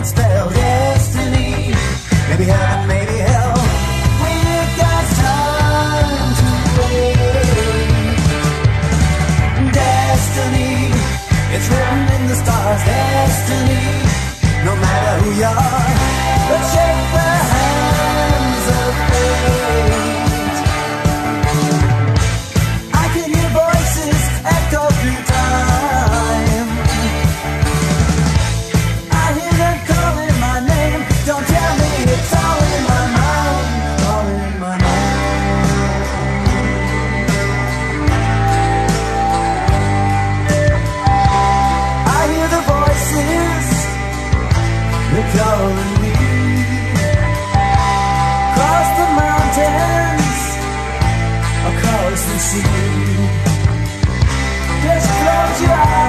it spells destiny. Maybe heaven, maybe hell. We've got time to wait. Destiny, it's written in the stars. Destiny, no matter who you are, but shake the hands of fate. I can hear voices echo through time. I hear them calling my name. Don't tell me it's all in my mind, all in my mind. I hear the voices, they're calling me. Across the sea, just close your eyes.